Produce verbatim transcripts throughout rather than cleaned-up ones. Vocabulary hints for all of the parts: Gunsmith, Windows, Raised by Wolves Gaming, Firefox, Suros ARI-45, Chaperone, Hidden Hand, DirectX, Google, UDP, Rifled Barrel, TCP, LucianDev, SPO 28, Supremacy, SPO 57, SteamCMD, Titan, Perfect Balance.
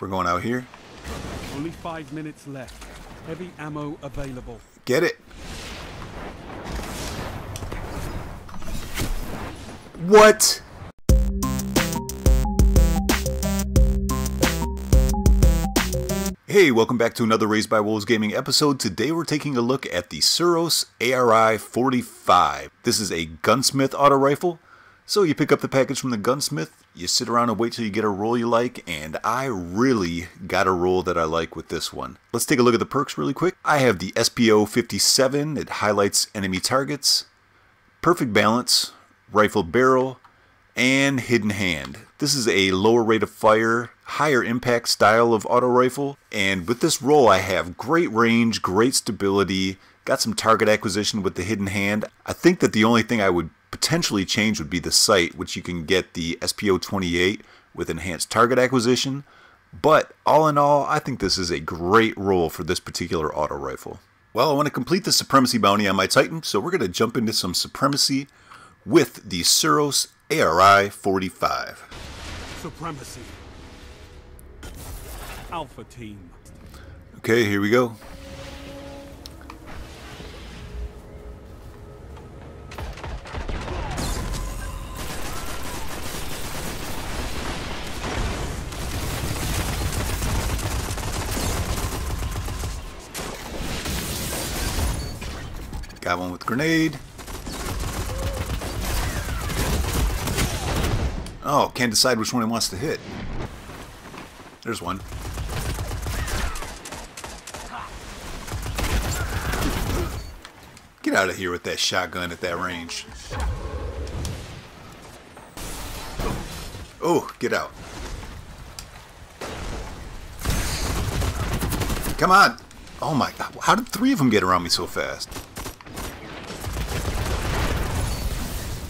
We're going out here. Only five minutes left. Heavy ammo available. Get it. What? Hey, welcome back to another Raised by Wolves Gaming episode. Today we're taking a look at the Suros A R I forty-five. This is a gunsmith auto rifle. So you pick up the package from the gunsmith, you sit around and wait till you get a roll you like, and I really got a roll that I like with this one. Let's take a look at the perks really quick. I have the S P O fifty-seven, it highlights enemy targets, Perfect Balance, Rifle Barrel, and Hidden Hand. This is a lower rate of fire, higher impact style of auto rifle, and with this roll I have great range, great stability, got some target acquisition with the Hidden Hand. I think that the only thing I would potentially change would be the sight, which you can get the S P O twenty-eight with enhanced target acquisition, but all in all I think this is a great roll for this particular auto rifle. Well, I want to complete the Supremacy bounty on my Titan, so we're going to jump into some Supremacy with the Suros A R I forty-five. Supremacy. Alpha team. Okay, here we go. Got one with grenade. Oh, can't decide which one he wants to hit. There's one. Get out of here with that shotgun at that range. Oh, get out. Come on. Oh my God. How did three of them get around me so fast?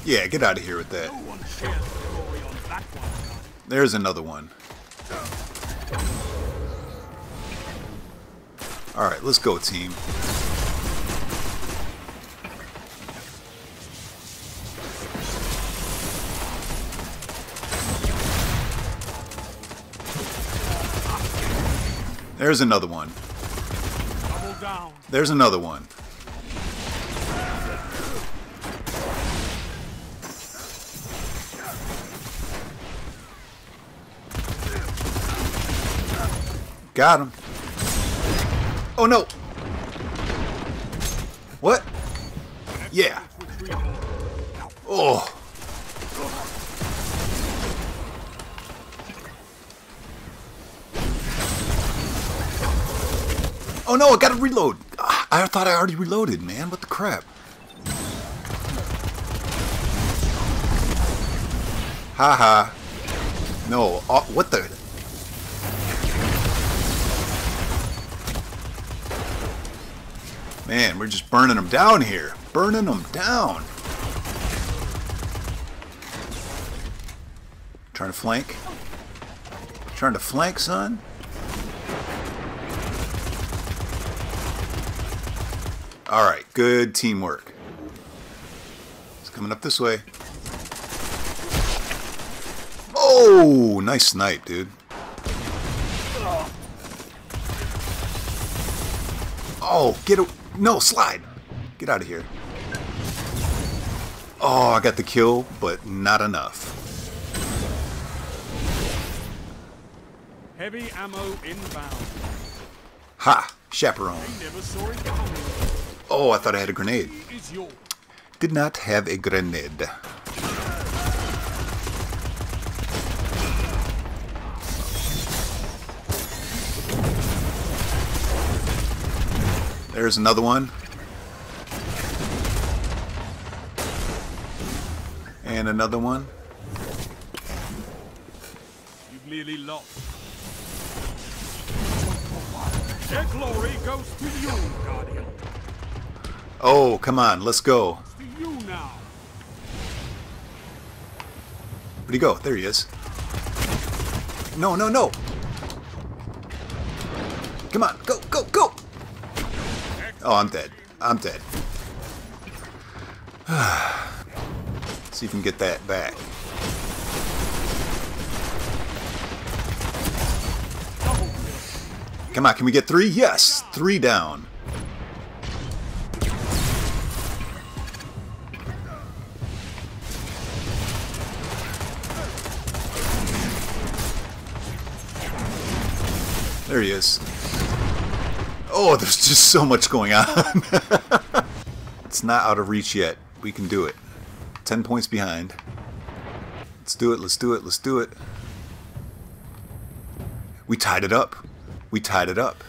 Yeah, get out of here with that. There's another one. Alright, let's go, team. There's another one. There's another one. Got him. Oh no. What? Yeah. Oh. Oh no, I gotta reload. I thought I already reloaded, man. What the crap? Haha. -ha. No. Uh, what the? Man, we're just burning them down here. Burning them down. Trying to flank. Trying to flank, son. Alright, good teamwork. It's coming up this way. Oh, nice snipe, dude. Oh, get away. No, slide! Get out of here. Oh, I got the kill, but not enough. Heavy ammo inbound. Ha! Chaperone. Oh, I thought I had a grenade. Did not have a grenade. There's another one. And another one. You've nearly lost. Their glory goes to you, Guardian. Oh, come on, let's go. To you now. Where'd he go? There he is. No, no, no. Come on, go, go, go! Oh, I'm dead. I'm dead. See if we can get that back. Come on, can we get three? Yes! Three down. There he is. Oh, there's just so much going on. It's not out of reach yet. We can do it. Ten points behind. Let's do it, let's do it, let's do it. We tied it up. We tied it up.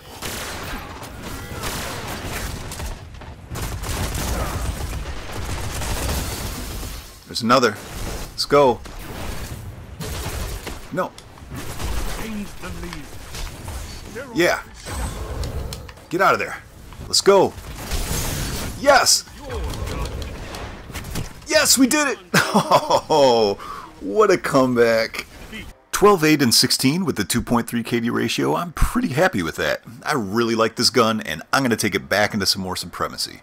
There's another. Let's go. No. Yeah. Get out of there. Let's go. Yes. Yes, we did it. Oh. What a comeback. twelve, eight, and sixteen with the two point three K D ratio. I'm pretty happy with that. I really like this gun, and I'm going to take it back into some more Supremacy.